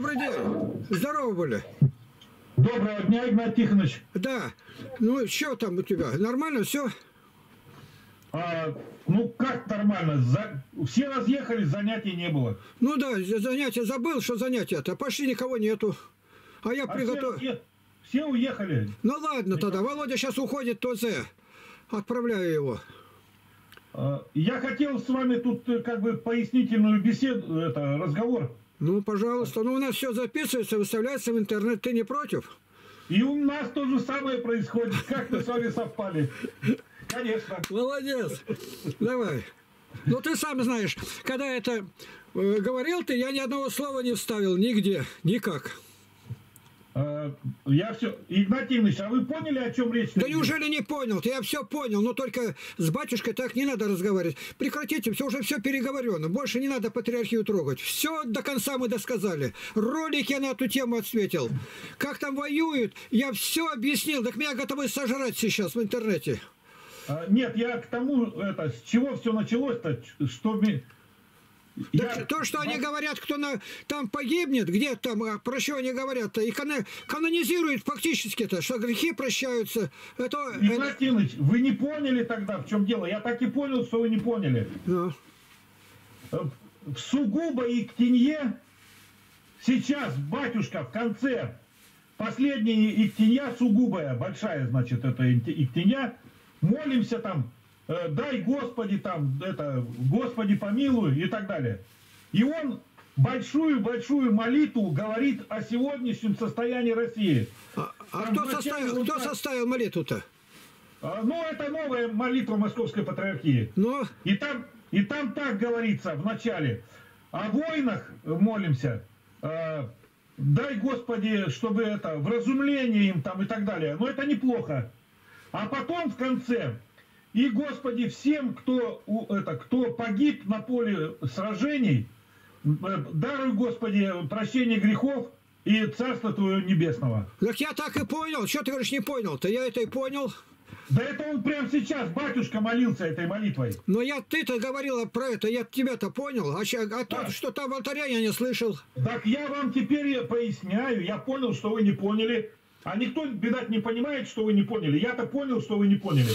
Добрый день. Здорово были. Доброго дня, Игнат Тихонович. Да. Ну, что там у тебя? Нормально все? Ну, как нормально? Все разъехались, занятий не было. Ну да, занятия забыл, что занятия-то. Пошли, никого нету. А я приготовил. Все уехали. Ну ладно тогда. Володя сейчас уходит, ТОЗ. Отправляю его. Я хотел с вами тут как бы пояснительную беседу, разговор. Ну, пожалуйста. Ну, у нас все записывается, выставляется в интернет. Ты не против? И у нас то же самое происходит. Как мы с вами совпали. Конечно. Молодец. Давай. Ну, ты сам знаешь, когда это говорил ты, я ни одного слова не вставил. Нигде. Никак. Я все... Игнать Ильич, а вы поняли, о чем речь? Да неужели не понял? Я все понял, но только с батюшкой так не надо разговаривать. Прекратите, все уже все переговорено. Больше не надо патриархию трогать. Все до конца мы досказали. Ролик я на эту тему отсветил. Как там воюют, я все объяснил. Так меня готовы сожрать сейчас в интернете. Нет, я к тому, с чего все началось-то, что... То, что они говорят, кто там погибнет, где там, про что они говорят-то, и канонизируют фактически-то, что грехи прощаются. Игнать Ильич, вы не поняли тогда, в чем дело. Я так и понял, что вы не поняли. Да. Сугубо и к Тенье сейчас батюшка в конце, последняя Иктенья сугубая, большая, значит, это Иктенья, молимся там. Дай Господи там, Господи помилуй и так далее. И он большую-большую молитву говорит о сегодняшнем состоянии России. А кто составил молитву-то? Ну, это новая молитва Московской Патриархии. Но... И там так говорится в начале. О войнах молимся. Дай Господи, чтобы вразумление им там и так далее. Но это неплохо. А потом в конце... И, Господи, всем, кто погиб на поле сражений, даруй, Господи, прощение грехов и Царство Твоего Небесного. Так я так и понял. Что ты говоришь, не понял-то? Я это и понял. Да это он прямо сейчас, батюшка, молился этой молитвой. Но ты-то говорила про это, я тебя-то понял. То, что там в алтаре, я не слышал. Так я вам теперь поясняю. Я понял, что вы не поняли. А никто, видать, не понимает, что вы не поняли. Я-то понял, что вы не поняли.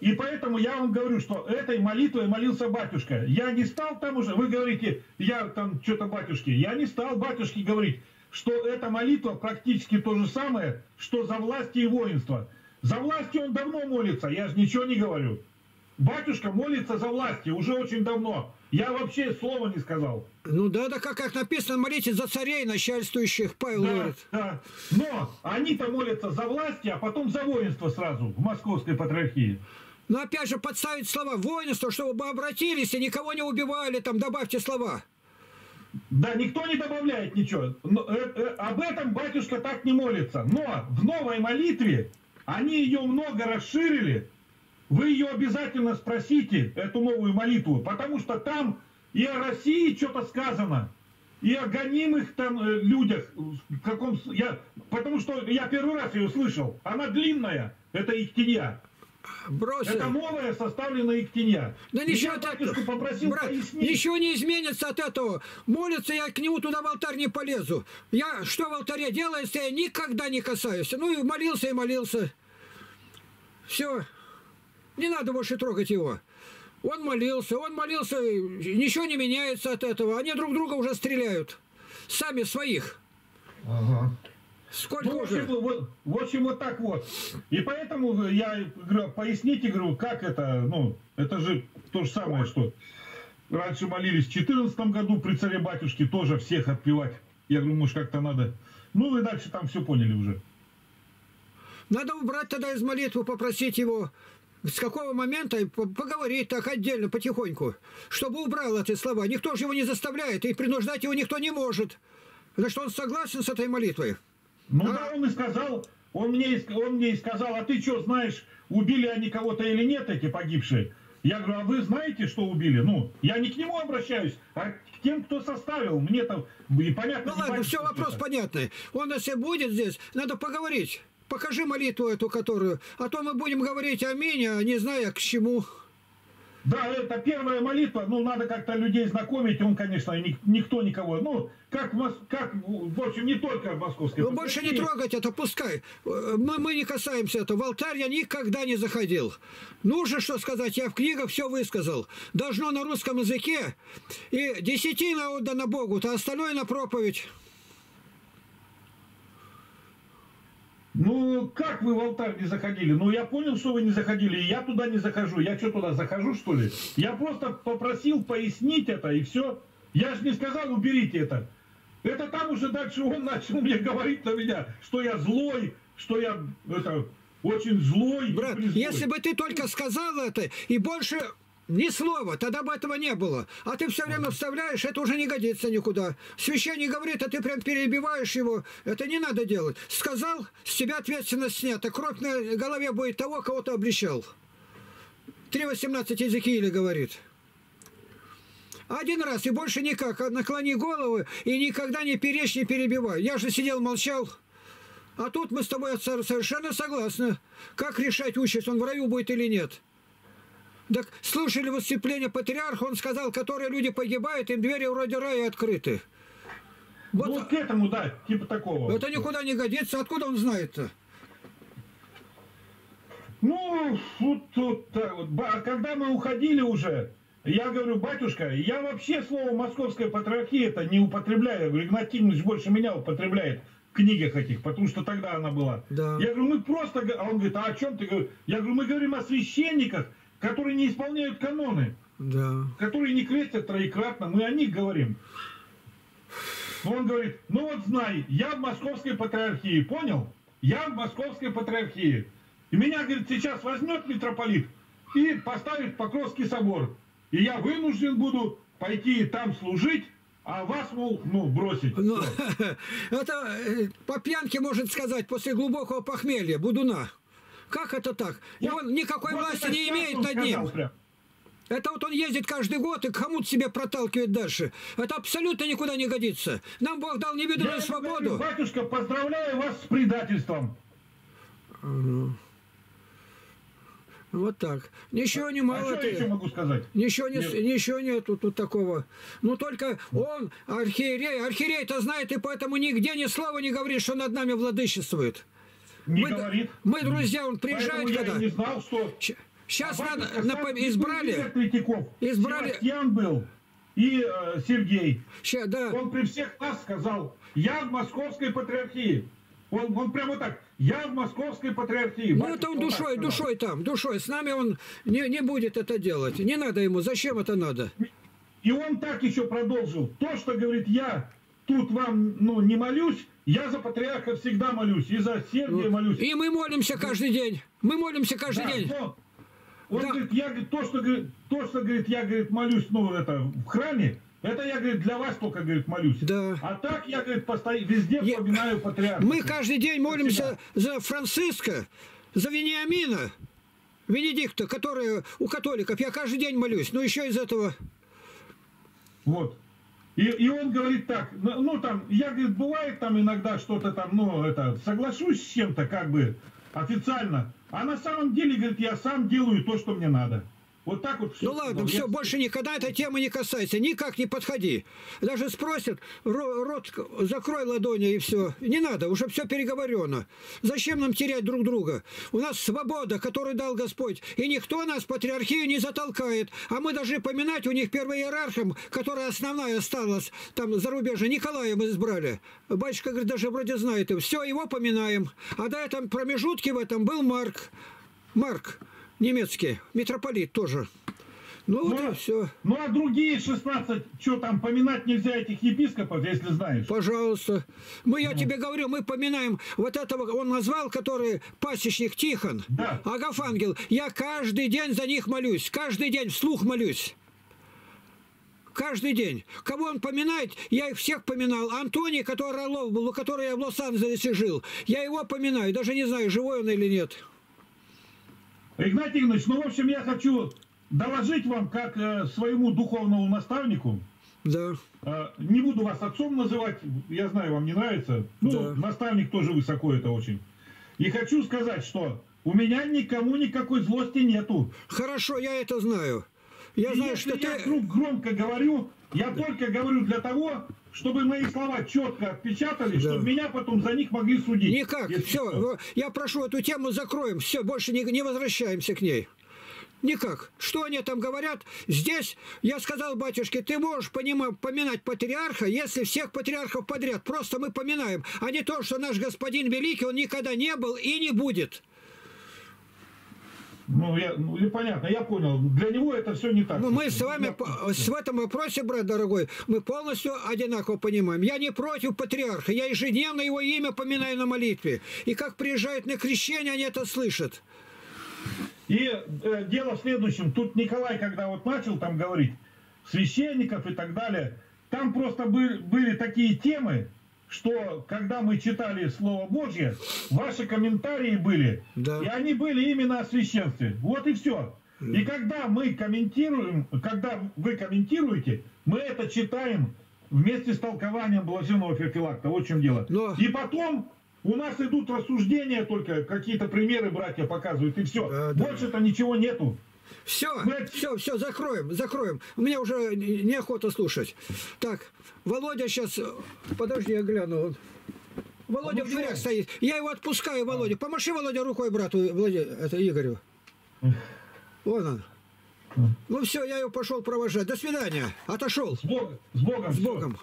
И поэтому я вам говорю, что этой молитвой молился батюшка. Я не стал там уже, вы говорите, я там что-то батюшке. Я не стал батюшке говорить, что эта молитва практически то же самое, что за власти и воинство. За власти он давно молится, я же ничего не говорю. Батюшка молится за власти уже очень давно. Я вообще слова не сказал. Ну да, как написано, молитесь за царей начальствующих, Павел говорит. Да. Но они-то молятся за власти, а потом за воинство сразу в Московской Патриархии. Но опять же подставить слова воинство, чтобы обратились и никого не убивали, там добавьте слова. Да, никто не добавляет ничего. Но, об этом батюшка так не молится. Но в новой молитве они ее много расширили. Вы ее обязательно спросите, эту новую молитву, потому что там и о России что-то сказано, и о гонимых там людях, потому что я первый раз ее слышал. Она длинная, это Иктенья. Бросил. Это новая составленная Иктенья. Да ничего, брат, ничего не изменится от этого. Молится, я к нему туда в алтарь не полезу. Я что в алтаре делается, я никогда не касаюсь. Ну и молился. Все. Не надо больше трогать его. Он молился, ничего не меняется от этого. Они друг друга уже стреляют. Сами своих. Ага. Сколько уже? В общем, вот так вот. И поэтому я говорю, поясните, говорю, как это, это же то же самое, что раньше молились в 2014 году при царе батюшке тоже всех отпевать. Я говорю, может, как-то надо. Ну, вы дальше там все поняли уже. Надо убрать тогда из молитвы, попросить его... С какого момента поговорить так отдельно, потихоньку, чтобы убрал эти слова. Никто же его не заставляет, и принуждать его никто не может. Значит, он согласен с этой молитвой. Ну да, он и сказал, он мне и сказал, а ты что знаешь, убили они кого-то или нет, эти погибшие? Я говорю, а вы знаете, что убили? Ну, я не к нему обращаюсь, а к тем, кто составил. Мне там и понятно. Ну ладно, все, вопрос понятный. Он, если будет здесь, надо поговорить. Покажи молитву эту, которую. А то мы будем говорить аминь, а не зная к чему. Да, это первая молитва, ну, надо как-то людей знакомить, он, конечно, никто никого, ну, как в общем, не только в Московской. Ну, больше не трогать это, пускай, мы не касаемся этого, в алтарь я никогда не заходил. Ну же, что сказать, я в книгах все высказал, должно на русском языке, и десятина отдана Богу, а остальное на проповедь. Ну, как вы в алтарь не заходили? Ну, я понял, что вы не заходили, и я туда не захожу. Я что, туда захожу, что ли? Я просто попросил пояснить это, и все. Я же не сказал, уберите это. Это там уже дальше он начал мне говорить на меня, что я злой, что я это, очень злой. Брат, если бы ты только сказал это, и больше ни слова, тогда бы этого не было. А ты все время вставляешь, это уже не годится никуда. Священник говорит, а ты прям перебиваешь его. Это не надо делать. Сказал, с тебя ответственность снята. Кровь на голове будет того, кого ты обрещал. 3:18 Иезекииля говорит. Один раз и больше никак. Наклони голову и никогда не перечь, не перебивай. Я же сидел, молчал. А тут мы с тобой совершенно согласны. Как решать участь, он в раю будет или нет? Так слушали выступление патриарха, он сказал, которые люди погибают, им двери вроде рая открыты. Вот, ну, к этому, да, типа такого. Это никуда не годится, откуда он знает-то? Ну, вот, когда мы уходили уже, я говорю, батюшка, я вообще слово «Московская патриархия» это не употребляю. Я говорю, Игнать Ильич больше меня употребляет в книгах этих, потому что тогда она была. Да. Я говорю, мы просто... А он говорит, а о чем ты говоришь? Я говорю, мы говорим о священниках, которые не исполняют каноны, да, которые не крестят троекратно, мы о них говорим. Он говорит, ну вот знай, я в Московской Патриархии, понял? Я в Московской Патриархии. И меня, говорит, сейчас возьмет митрополит и поставит Покровский собор. И я вынужден буду пойти там служить, а вас, мол, ну, бросить. Ну, это по пьянке, может сказать, после глубокого похмелья, будуна. Как это так? Он никакой власти не имеет над ним. Это вот он ездит каждый год и кому-то себе проталкивает дальше. Это абсолютно никуда не годится. Нам Бог дал невиданную свободу. Говорю, батюшка, поздравляю вас с предательством. Вот так. Ничего не мало. Что я еще могу сказать? Ничего нету тут такого. Ну только он, архиерей, архиерей-то знает, и поэтому нигде ни слова не говорит, что над нами владычествует. Мы друзья, он приезжает когда. Я не знал, что... Сейчас надо избрали. Себастьян был и Сергей. Сейчас, да. Он при всех нас сказал, я в Московской Патриархии. Он прямо так, я в Московской Патриархии. Ну это он душой там, душой. С нами он не будет это делать. Не надо ему, зачем это надо? И он так еще продолжил. То, что говорит, я тут вам не молюсь, я за патриарха всегда молюсь, и за Сергия молюсь. И мы молимся каждый день. Мы молимся каждый день. Он говорит, я, говорит, молюсь, в храме, это я, говорит, для вас только, говорит, молюсь. Да. А так я, говорит, везде вспоминаю патриарха. Мы каждый день молимся за Франциска, за Вениамина, Венедикта, который у католиков. Я каждый день молюсь, но еще из этого... Вот. И он говорит так, я, говорит, бывает там иногда что-то там, соглашусь с чем-то, как бы, официально. А на самом деле, говорит, я сам делаю то, что мне надо. Вот так вот. Ну ладно, все, больше никогда эта тема не касается, никак не подходи. Даже спросят, рот закрой ладони и все. Не надо, уже все переговорено. Зачем нам терять друг друга? У нас свобода, которую дал Господь. И никто нас в патриархию не затолкает. А мы должны поминать у них первым иерархом, которая основная осталась там за рубежа. Николая мы избрали. Батюшка, говорит, даже вроде знает. Все, его поминаем. А до этого промежутки в этом был Марк. Марк. Немецкий, митрополит тоже. Ну вот и все. Ну а другие 16, что там, поминать нельзя этих епископов, если знаешь? Пожалуйста. Я тебе говорю, мы поминаем вот этого, он назвал, который пасечник Тихон, да. Агафангел. Я каждый день за них молюсь, каждый день вслух молюсь. Каждый день. Кого он поминает, я их всех поминал. Антоний, который Орлов был, у которого я в Лос-Анджелесе жил, я его поминаю, даже не знаю, живой он или нет. Игнать Игнатьевич, в общем, я хочу доложить вам, как своему духовному наставнику. Да. Не буду вас отцом называть, я знаю, вам не нравится. Да. Наставник тоже высоко это очень. И хочу сказать, что у меня никому никакой злости нету. Хорошо, я это знаю. Я знаю, что ты... я вдруг громко говорю, я только говорю для того, чтобы мои слова четко отпечатали, да, чтобы меня потом за них могли судить. Никак, все, что. Я прошу, эту тему закроем, все, больше не возвращаемся к ней. Никак. Что они там говорят? Здесь я сказал батюшке, ты можешь поминать патриарха, если всех патриархов подряд. Просто мы поминаем. А не то, что наш господин великий, он никогда не был и не будет. Ну, понятно, я понял. Для него это все не так. Ну, мы с вами в этом вопросе, брат дорогой, мы полностью одинаково понимаем. Я не против патриарха. Я ежедневно его имя поминаю на молитве. И как приезжают на крещение, они это слышат. И дело в следующем. Тут Николай, когда вот начал там говорить, священников и так далее, там просто были такие темы, что когда мы читали Слово Божье, ваши комментарии были, да, и они были именно о священстве. Вот и все. И когда мы комментируем, когда вы комментируете, мы это читаем вместе с толкованием блаженного Феофилакта. Вот в чем дело. Но... И потом... У нас идут рассуждения только, какие-то примеры братья показывают, и все. Да, да. Больше-то ничего нету. Все, все, закроем, закроем. Мне уже неохота слушать. Так, Володя сейчас... Подожди, я гляну. Володя в дверях стоит. Я его отпускаю, Володя. Помаши, Володя, рукой брату, Володя, это Игорю. Вон он. Ну все, я его пошел провожать. До свидания. Отошел. С Богом. С Богом.